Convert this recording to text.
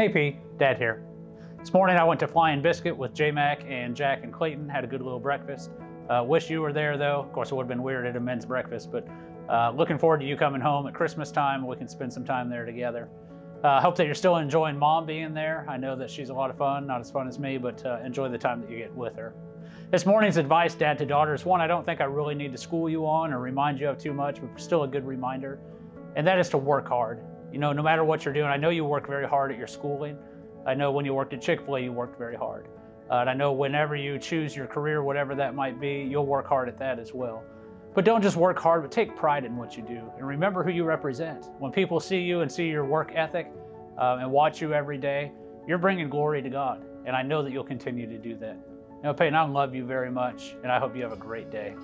Hey P, Dad here. This morning I went to Flying Biscuit with J-Mac and Jack and Clayton, had a good little breakfast. Wish you were there though. Of course it would have been weird at a men's breakfast, but looking forward to you coming home at Christmas time. We can spend some time there together. Hope that you're still enjoying Mom being there. I know that she's a lot of fun, not as fun as me, but enjoy the time that you get with her. This morning's advice, Dad to Daughter, is one I don't think I really need to school you on or remind you of too much, but still a good reminder, and that is to work hard. You know, no matter what you're doing, I know you work very hard at your schooling. I know when you worked at Chick-fil-A, you worked very hard. And I know whenever you choose your career, whatever that might be, you'll work hard at that as well. But don't just work hard, but take pride in what you do. And remember who you represent. When people see you and see your work ethic and watch you every day, you're bringing glory to God. And I know that you'll continue to do that. Now, Peyton, I love you very much, and I hope you have a great day.